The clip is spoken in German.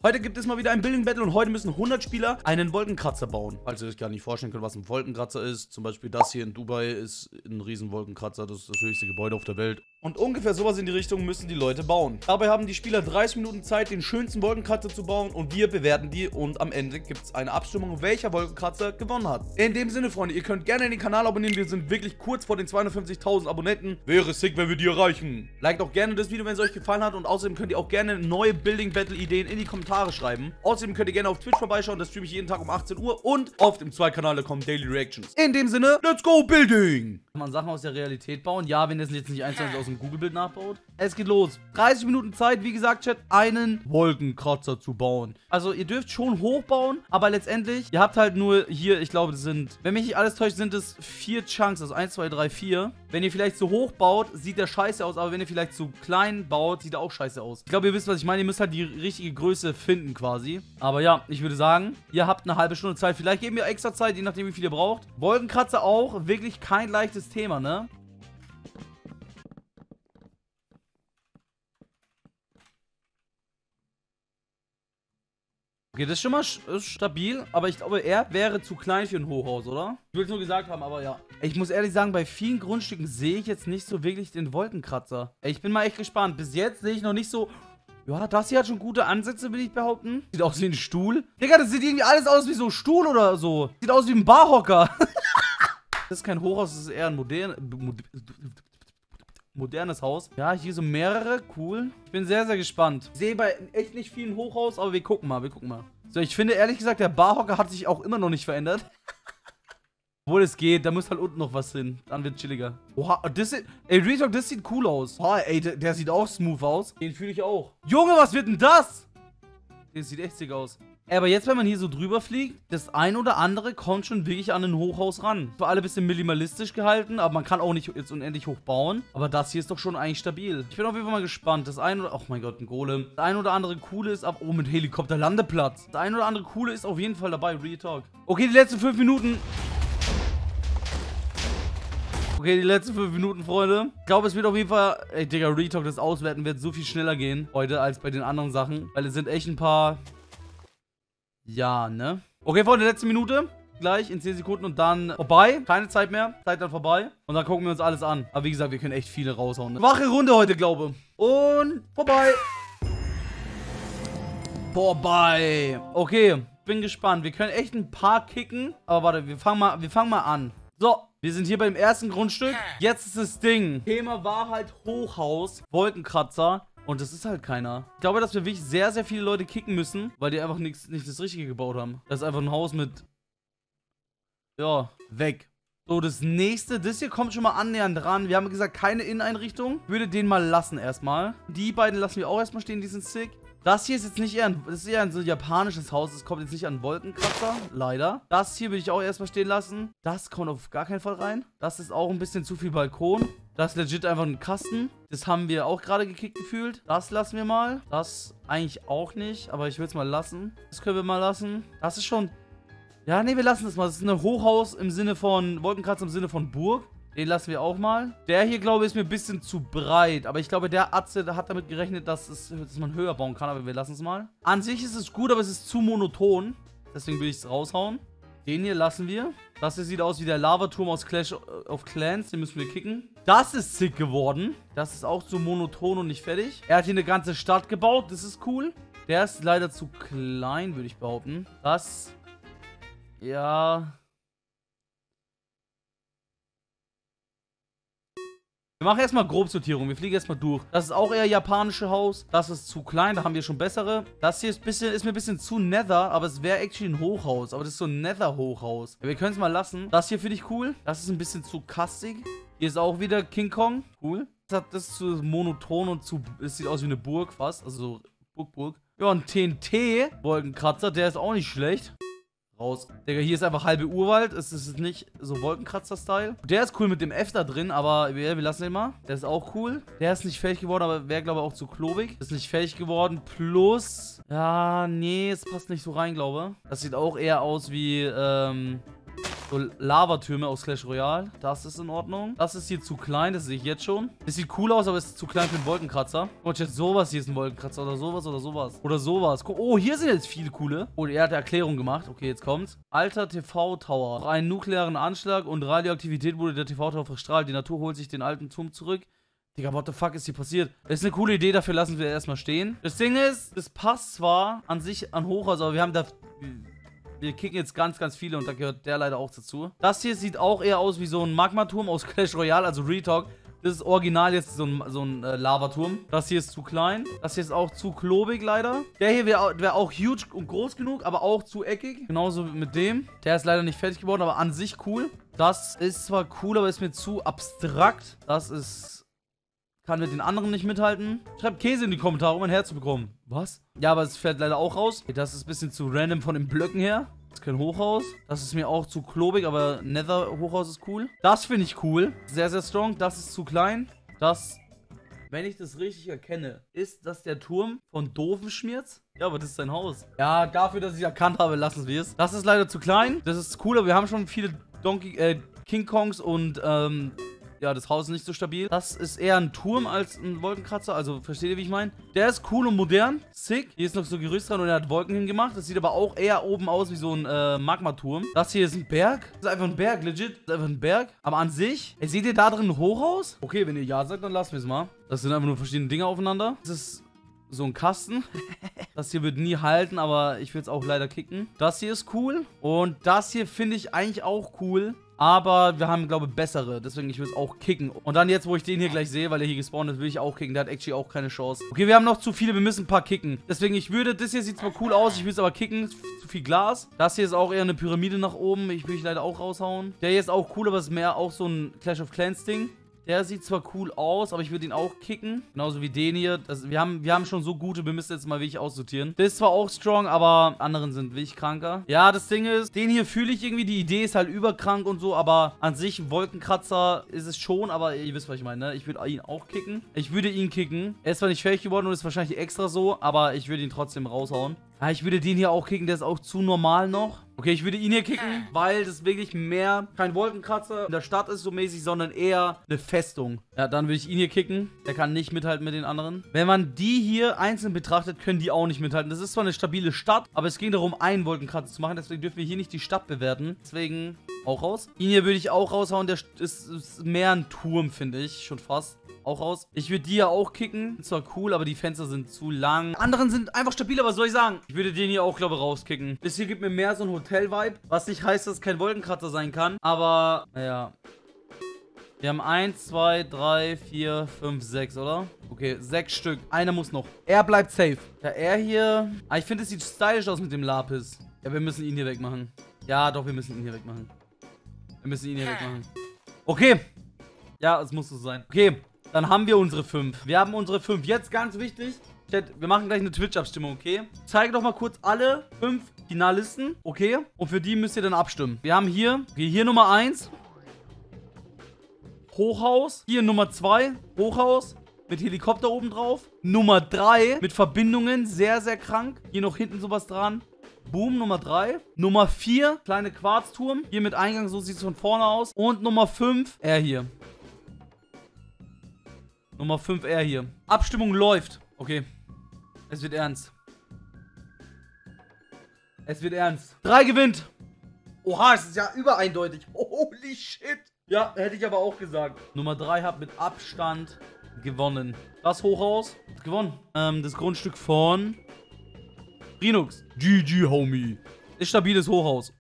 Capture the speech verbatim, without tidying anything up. Heute gibt es mal wieder ein Building Battle und heute müssen hundert Spieler einen Wolkenkratzer bauen. Falls ihr euch gar nicht vorstellen könnt, was ein Wolkenkratzer ist. Zum Beispiel das hier in Dubai ist ein riesen Wolkenkratzer. Das ist das höchste Gebäude auf der Welt. Und ungefähr sowas in die Richtung müssen die Leute bauen. Dabei haben die Spieler dreißig Minuten Zeit, den schönsten Wolkenkratzer zu bauen. Und wir bewerten die. Und am Ende gibt es eine Abstimmung, welcher Wolkenkratzer gewonnen hat. In dem Sinne, Freunde, ihr könnt gerne den Kanal abonnieren. Wir sind wirklich kurz vor den zweihundertfünfzigtausend Abonnenten. Wäre sick, wenn wir die erreichen. Liked auch gerne das Video, wenn es euch gefallen hat. Und außerdem könnt ihr auch gerne neue Building Battle Ideen in die Kommentare schreiben. Außerdem könnt ihr gerne auf Twitch vorbeischauen. Das streame ich jeden Tag um achtzehn Uhr. Und auf dem zwei Kanal, da kommen Daily Reactions. In dem Sinne, let's go Building! Kann man Sachen aus der Realität bauen? Ja, wenn das jetzt nicht eins zu eins aus ein Google-Bild nachbaut. Es geht los. dreißig Minuten Zeit, wie gesagt, Chat, einen Wolkenkratzer zu bauen. Also, ihr dürft schon hochbauen, aber letztendlich, ihr habt halt nur hier, ich glaube, das sind, wenn mich nicht alles täuscht, sind es vier Chunks, also eins, zwei, drei, vier. Wenn ihr vielleicht zu hoch baut, sieht der scheiße aus, aber wenn ihr vielleicht zu klein baut, sieht er auch scheiße aus. Ich glaube, ihr wisst, was ich meine. Ihr müsst halt die richtige Größe finden, quasi. Aber ja, ich würde sagen, ihr habt eine halbe Stunde Zeit. Vielleicht geben wir extra Zeit, je nachdem, wie viel ihr braucht. Wolkenkratzer auch, wirklich kein leichtes Thema, ne? Okay, das ist schon mal stabil, aber ich glaube, er wäre zu klein für ein Hochhaus, oder? Ich will es nur gesagt haben, aber ja. Ich muss ehrlich sagen, bei vielen Grundstücken sehe ich jetzt nicht so wirklich den Wolkenkratzer. Ich bin mal echt gespannt. Bis jetzt sehe ich noch nicht so... Ja, das hier hat schon gute Ansätze, will ich behaupten. Sieht aus wie ein Stuhl. Digga, das sieht irgendwie alles aus wie so ein Stuhl oder so. Sieht aus wie ein Barhocker. Das ist kein Hochhaus, das ist eher ein modern... modernes Haus. Ja, hier so mehrere. Cool. Ich bin sehr, sehr gespannt. Ich sehe bei echt nicht vielen Hochhaus, aber wir gucken mal, wir gucken mal. So, ich finde ehrlich gesagt, der Barhocker hat sich auch immer noch nicht verändert. Obwohl es geht, da muss halt unten noch was hin. Dann wird chilliger. Oha, das sieht... Ey, Retalk, das sieht cool aus. Oha, ey, der, der sieht auch smooth aus. Den fühle ich auch. Junge, was wird denn das? Das sieht echt sick aus. Ey, aber jetzt, wenn man hier so drüber fliegt, das ein oder andere kommt schon wirklich an ein Hochhaus ran. Für alle ein bisschen minimalistisch gehalten, aber man kann auch nicht jetzt unendlich hoch bauen. Aber das hier ist doch schon eigentlich stabil. Ich bin auf jeden Fall mal gespannt. Das ein oder... Oh mein Gott, ein Golem. Das ein oder andere Coole ist ab... Oh, mit Helikopterlandeplatz. Das ein oder andere Coole ist auf jeden Fall dabei. Real Talk. Okay, die letzten fünf Minuten... Okay, die letzten fünf Minuten, Freunde. Ich glaube, es wird auf jeden Fall... Ey, Digga, Real Talk, das Auswerten wird so viel schneller gehen heute als bei den anderen Sachen. Weil es sind echt ein paar... Ja, ne? Okay, Freunde, letzte Minute. Gleich in zehn Sekunden und dann vorbei. Keine Zeit mehr. Zeit dann vorbei. Und dann gucken wir uns alles an. Aber wie gesagt, wir können echt viele raushauen. Ne? Wache Runde heute, glaube ich. Und vorbei. Vorbei. Okay, bin gespannt. Wir können echt ein paar kicken. Aber warte, wir fangen mal, wir fangen mal an. So. Wir sind hier beim ersten Grundstück. Jetzt ist das Ding. Thema war halt Hochhaus, Wolkenkratzer. Und das ist halt keiner. Ich glaube, dass wir wirklich sehr, sehr viele Leute kicken müssen, weil die einfach nichts, nicht das Richtige gebaut haben. Das ist einfach ein Haus mit... Ja, weg. So, das nächste. Das hier kommt schon mal annähernd ran. Wir haben gesagt, keine Inneneinrichtung. Ich würde den mal lassen erstmal. Die beiden lassen wir auch erstmal stehen, die sind sick. Das hier ist jetzt nicht eher ein, das ist eher ein so japanisches Haus. Das kommt jetzt nicht an Wolkenkratzer, leider. Das hier will ich auch erstmal stehen lassen. Das kommt auf gar keinen Fall rein. Das ist auch ein bisschen zu viel Balkon. Das ist legit einfach ein Kasten. Das haben wir auch gerade gekickt gefühlt. Das lassen wir mal. Das eigentlich auch nicht, aber ich will es mal lassen. Das können wir mal lassen. Das ist schon... Ja, nee, wir lassen das mal. Das ist ein Hochhaus im Sinne von... Wolkenkratzer im Sinne von Burg. Den lassen wir auch mal. Der hier, glaube ich, ist mir ein bisschen zu breit. Aber ich glaube, der Atze hat damit gerechnet, dass, es, dass man höher bauen kann. Aber wir lassen es mal. An sich ist es gut, aber es ist zu monoton. Deswegen will ich es raushauen. Den hier lassen wir. Das hier sieht aus wie der Lavaturm aus Clash of Clans. Den müssen wir kicken. Das ist sick geworden. Das ist auch zu monoton und nicht fertig. Er hat hier eine ganze Stadt gebaut. Das ist cool. Der ist leider zu klein, würde ich behaupten. Das... Ja... Wir machen erstmal Grobsortierung. Wir fliegen erstmal durch. Das ist auch eher japanische Haus. Das ist zu klein. Da haben wir schon bessere. Das hier ist, bisschen, ist mir ein bisschen zu nether. Aber es wäre actually ein Hochhaus. Aber das ist so ein Nether-Hochhaus. Ja, wir können es mal lassen. Das hier finde ich cool. Das ist ein bisschen zu kastig. Hier ist auch wieder King Kong. Cool. Das, hat, das ist zu monoton und zu... Es sieht aus wie eine Burg fast. Also so Burg-Burg. Ja, ein T N T-Wolkenkratzer. Der ist auch nicht schlecht. Raus. Digga, hier ist einfach halbe Urwald. Es ist nicht so Wolkenkratzer-Style. Der ist cool mit dem F da drin, aber wir, wir lassen den mal. Der ist auch cool. Der ist nicht fertig geworden, aber wäre, glaube ich, auch zu klobig. Ist nicht fertig geworden. Plus... Ja, nee, es passt nicht so rein, glaube ich. Das sieht auch eher aus wie, ähm... So Lavatürme aus Clash Royale. Das ist in Ordnung. Das ist hier zu klein. Das sehe ich jetzt schon. Das sieht cool aus, aber es ist zu klein für einen Wolkenkratzer. Und jetzt sowas. Hier ist ein Wolkenkratzer. Oder sowas. Oder sowas. Oder sowas. Oh, hier sind jetzt viele coole. Oh, er hat eine Erklärung gemacht. Okay, jetzt kommt's. Alter T V-Tower. Nach einem nuklearen Anschlag und Radioaktivität wurde der T V-Tower verstrahlt. Die Natur holt sich den alten Turm zurück. Digga, what the fuck ist hier passiert? Das ist eine coole Idee, dafür lassen wir erstmal stehen. Das Ding ist, es passt zwar an sich an Hochhaus, aber wir haben da... Wir kicken jetzt ganz, ganz viele und da gehört der leider auch dazu. Das hier sieht auch eher aus wie so ein Magmaturm aus Clash Royale, also Retalk. Das ist original jetzt so ein, so ein äh, Lavaturm. Das hier ist zu klein. Das hier ist auch zu klobig leider. Der hier wäre wär auch huge und groß genug, aber auch zu eckig. Genauso mit dem. Der ist leider nicht fertig geworden, aber an sich cool. Das ist zwar cool, aber ist mir zu abstrakt. Das ist... Kann mit den anderen nicht mithalten. Schreibt Käse in die Kommentare, um ein Herz zu bekommen. Was? Ja, aber es fällt leider auch raus. Das ist ein bisschen zu random von den Blöcken her. Das ist kein Hochhaus. Das ist mir auch zu klobig, aber Nether-Hochhaus ist cool. Das finde ich cool. Sehr, sehr strong. Das ist zu klein. Das, wenn ich das richtig erkenne, ist das der Turm von Doofenschmirtz? Ja, aber das ist sein Haus. Ja, dafür, dass ich erkannt habe, lassen wir es. Das ist leider zu klein. Das ist cool, aber wir haben schon viele Donkey, äh, King Kongs und, ähm... ja, das Haus ist nicht so stabil. Das ist eher ein Turm als ein Wolkenkratzer. Also, versteht ihr, wie ich meine? Der ist cool und modern. Sick. Hier ist noch so Gerüst dran und er hat Wolken hingemacht. Das sieht aber auch eher oben aus wie so ein äh, Magmaturm. Das hier ist ein Berg. Das ist einfach ein Berg, legit. Das ist einfach ein Berg. Aber an sich, ey, seht ihr da drin ein Hochhaus? Okay, wenn ihr ja sagt, dann lassen wir es mal. Das sind einfach nur verschiedene Dinge aufeinander. Das ist so ein Kasten. Das hier wird nie halten, aber ich will es auch leider kicken. Das hier ist cool. Und das hier finde ich eigentlich auch cool. Aber wir haben, glaube ich, bessere. Deswegen, ich will es auch kicken. Und dann jetzt, wo ich den hier gleich sehe, weil er hier gespawnt ist, will ich auch kicken. Der hat actually auch keine Chance. Okay, wir haben noch zu viele. Wir müssen ein paar kicken. Deswegen, ich würde... Das hier sieht zwar cool aus. Ich will es aber kicken. Zu viel Glas. Das hier ist auch eher eine Pyramide nach oben. Ich will ich leider auch raushauen. Der hier ist auch cool, aber ist mehr auch so ein Clash of Clans Ding. Der sieht zwar cool aus, aber ich würde ihn auch kicken. Genauso wie den hier. Das, wir, haben, wir haben schon so gute, wir müssen jetzt mal wirklich aussortieren. Der ist zwar auch strong, aber anderen sind wirklich kranker. Ja, das Ding ist, den hier fühle ich irgendwie. Die Idee ist halt überkrank und so, aber an sich Wolkenkratzer ist es schon. Aber ihr wisst, was ich meine, ne? Ich würde ihn auch kicken. Ich würde ihn kicken. Er ist zwar nicht fertig geworden und ist wahrscheinlich extra so, aber ich würde ihn trotzdem raushauen. Ja, ich würde den hier auch kicken, der ist auch zu normal noch. Okay, ich würde ihn hier kicken, weil das wirklich mehr kein Wolkenkratzer in der Stadt ist so mäßig, sondern eher eine Festung. Ja, dann würde ich ihn hier kicken. Der kann nicht mithalten mit den anderen. Wenn man die hier einzeln betrachtet, können die auch nicht mithalten. Das ist zwar eine stabile Stadt, aber es ging darum, einen Wolkenkratzer zu machen. Deswegen dürfen wir hier nicht die Stadt bewerten. Deswegen auch raus. Ihn hier würde ich auch raushauen. Der ist, ist mehr ein Turm, finde ich, schon fast. Auch raus. Ich würde die ja auch kicken. Zwar cool, aber die Fenster sind zu lang. Anderen sind einfach stabil, aber was soll ich sagen? Ich würde den hier auch, glaube ich, rauskicken. Das hier gibt mir mehr so ein Hotel-Vibe. Was nicht heißt, dass es kein Wolkenkratzer sein kann. Aber, naja. Wir haben eins, zwei, drei, vier, fünf, sechs, oder? Okay, sechs Stück. Einer muss noch. Er bleibt safe. Ja, er hier... Ah, ich finde, es sieht stylisch aus mit dem Lapis. Ja, wir müssen ihn hier wegmachen. Ja, doch, wir müssen ihn hier wegmachen. Wir müssen ihn hier wegmachen. Okay. Ja, es muss so sein. Okay. Dann haben wir unsere fünf. Wir haben unsere fünf. Jetzt ganz wichtig. Wir machen gleich eine Twitch-Abstimmung, okay? Ich zeige doch mal kurz alle fünf Finalisten, okay? Und für die müsst ihr dann abstimmen. Wir haben hier, okay, hier Nummer eins. Hochhaus. Hier Nummer zwei. Hochhaus. Mit Helikopter oben drauf. Nummer drei. Mit Verbindungen. Sehr, sehr krank. Hier noch hinten sowas dran. Boom, Nummer drei. Nummer vier. Kleine Quarzturm. Hier mit Eingang. So sieht es von vorne aus. Und Nummer fünf. Er hier. Nummer fünf R hier. Abstimmung läuft. Okay. Es wird ernst. Es wird ernst. drei gewinnt. Oha, es ist ja übereindeutig. Holy shit. Ja, hätte ich aber auch gesagt. Nummer drei hat mit Abstand gewonnen. Das Hochhaus hat gewonnen. Ähm, das Grundstück von Rinux. G G, Homie. Ist stabiles Hochhaus.